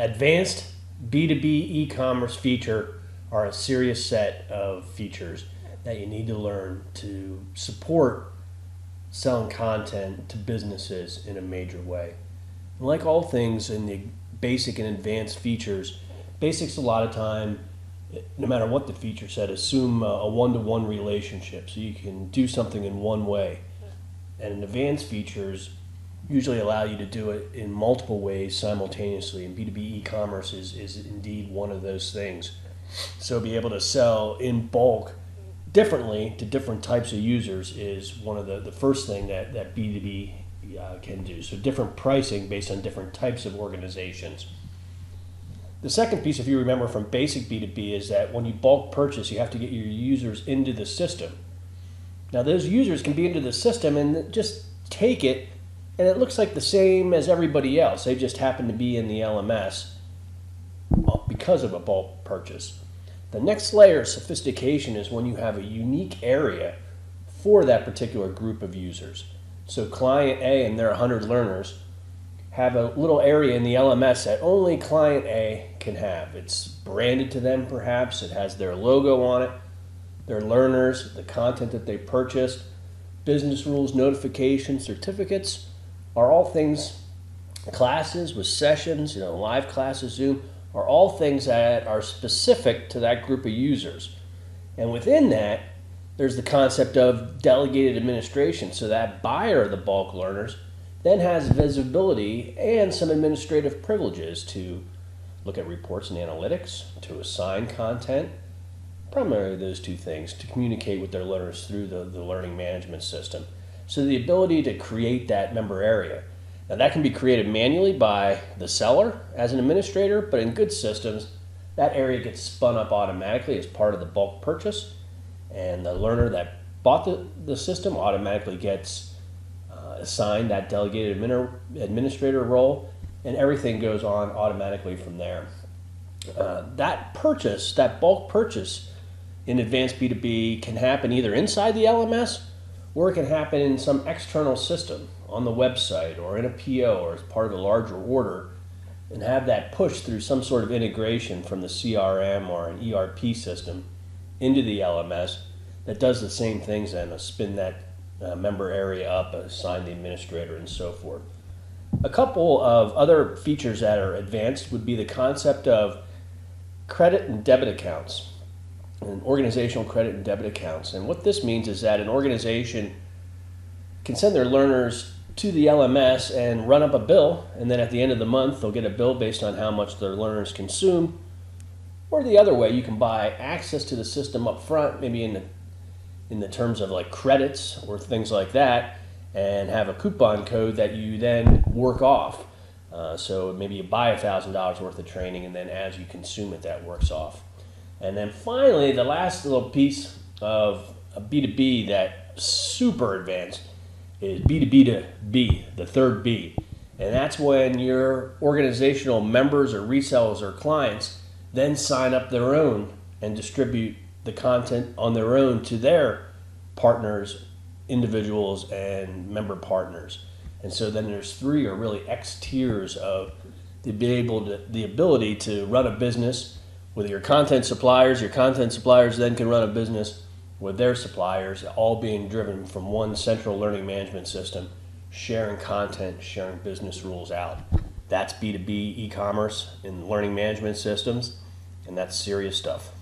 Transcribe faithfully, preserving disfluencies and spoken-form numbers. Advanced B two B e-commerce feature are a serious set of features that you need to learn to support selling content to businesses in a major way. And like all things in the basic and advanced features, basics a lot of time, no matter what the feature set, assume a one-to-one relationship, so you can do something in one way. And advanced features usually allow you to do it in multiple ways simultaneously, and B two B e-commerce is, is indeed one of those things. So be able to sell in bulk differently to different types of users is one of the, the first thing that, that B two B uh, can do. So different pricing based on different types of organizations. The second piece, if you remember from basic B two B, is that when you bulk purchase, you have to get your users into the system. Now those users can be into the system and just take it, and it looks like the same as everybody else. They just happen to be in the L M S because of a bulk purchase. The next layer of sophistication is when you have a unique area for that particular group of users. So client A and their one hundred learners have a little area in the L M S that only client A can have. It's branded to them, perhaps. It has their logo on it, their learners, the content that they purchased, business rules, notifications, certificates are all things, classes with sessions, you know, live classes, Zoom, are all things that are specific to that group of users. And within that, there's the concept of delegated administration. So that buyer of the bulk learners then has visibility and some administrative privileges to look at reports and analytics, to assign content, primarily those two things, to communicate with their learners through the, the learning management system. So the ability to create that member area. Now that can be created manually by the seller as an administrator, but in good systems, that area gets spun up automatically as part of the bulk purchase, and the learner that bought the, the system automatically gets assigned that delegated administrator role, and everything goes on automatically from there. Uh, that purchase, that bulk purchase in advanced B two B can happen either inside the L M S, or it can happen in some external system on the website or in a P O or as part of a larger order, and have that pushed through some sort of integration from the C R M or an E R P system into the L M S that does the same things and a spin that Uh, member area up, assign the administrator, and so forth. A couple of other features that are advanced would be the concept of credit and debit accounts, and organizational credit and debit accounts. And what this means is that an organization can send their learners to the L M S and run up a bill, and then at the end of the month they'll get a bill based on how much their learners consumed. Or the other way, you can buy access to the system up front, maybe in the in the terms of like credits or things like that, and have a coupon code that you then work off. Uh, so maybe you buy one thousand dollars worth of training, and then as you consume it, that works off. And then finally, the last little piece of a B two B that's super advanced is B two B to B, the third B. And that's when your organizational members or resellers or clients then sign up their own and distribute the content on their own to their partners, individuals, and member partners. And so then there's three or really X tiers of the, be able to, the ability to run a business with your content suppliers. Your content suppliers then can run a business with their suppliers, all being driven from one central learning management system, sharing content, sharing business rules out. That's B two B e-commerce in learning management systems, and that's serious stuff.